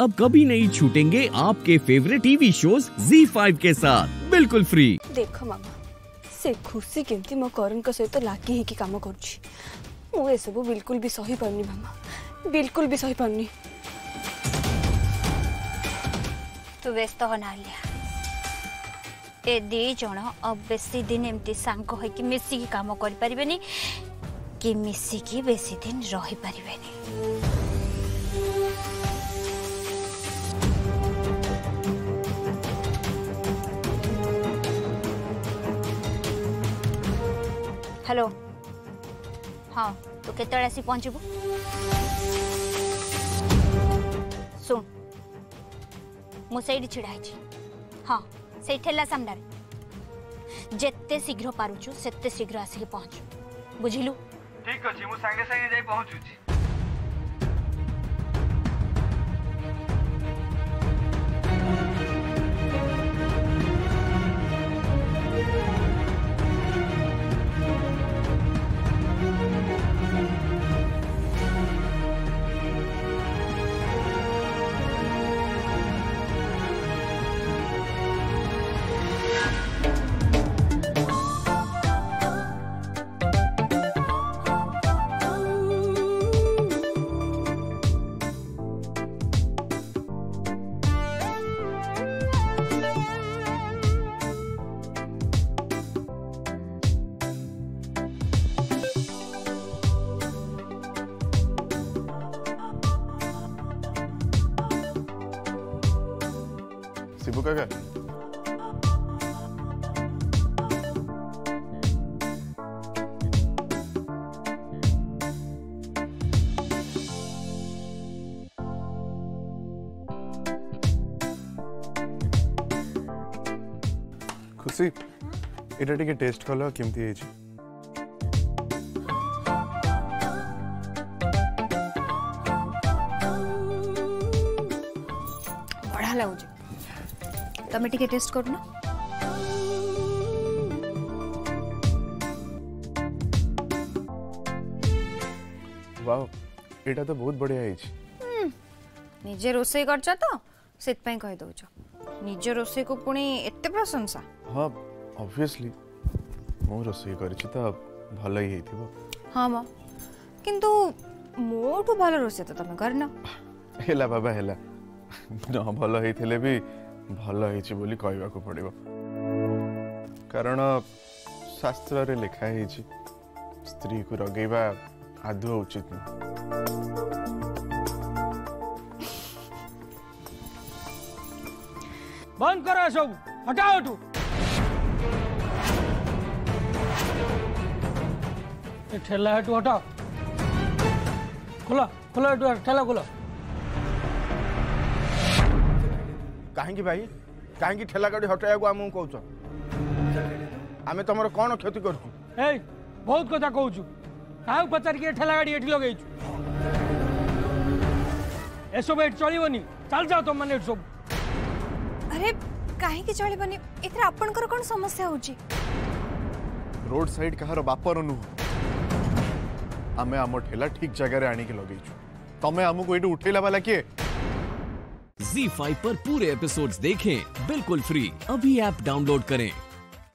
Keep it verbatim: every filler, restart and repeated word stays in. अब कभी नहीं छूटेंगे आपके favourite TV shows Zee five के साथ बिल्कुल फ्री। देखो मामा से खुशी केमती मो करण का सहित लागी ही की काम करूची। मो ए सब बिल्कुल भी सही पानी मामा, बिल्कुल भी सही पानी। तू व्यस्त हो नालिया। ए दी जण अब बेसी दिन एमती सांग होई कि मिसी की काम करि परिबेनी कि मिसी की बेसी दिन रहि परिबेनी। हेलो हाँ तो केत आसी पहुँचबू सुन मुझे ढिड़ा हाँ से ठेला सामने जिते शीघ्र पारुचु से शीघ्र आसिक पहुँचु बुझिलु ठीक अच्छे मुझे सांगे सांगे जाई पहुँचुची। शिबू काका खुशी एटा टिके टेस्ट कल केमती है जी। बड़ा लागुच तमें टिके टेस्ट करना वाओ एटा तो बहुत बढ़िया है। निजे रोसे करछ तो सेत पई कहि दउछ निजे रोसे को पुणी एते प्रशंसा। हां ऑब्वियसली मो रोसे करछ त भले ही हेथिबो। हां मां किंतु मोटू भलो रोसे तो तमे करना हेला बाबा हेला न भलो हेथिले भी भल है बोली कहवाक पड़ो कारण शास्त्र रे लिखाई स्त्री को रगेवा आदौ उचित बंद करो सब हटाओ तू ठेला हटू हटाओ खुला खुला ठेला खुला कहीं भाई कहीं ठेला गाड़ी हटाइवा आम कौच आम तुम कौन क्षति करूँ बहुत कथा कहूँ क्या पचारिकी ठेला गाड़ी ये लगे ए सब ये चलनी चल जाओ तुम मैंने सब। अरे कहीं चलनी आपणकर कौन समस्या हो रोड साइड कहार बापर नुह आम आम ठेला ठीक जगार आनिक लगे तुम्हें आमको ये उठेला वाला किए। ज़ी फाइव पर पूरे एपिसोड्स देखें बिल्कुल फ्री। अभी ऐप डाउनलोड करें।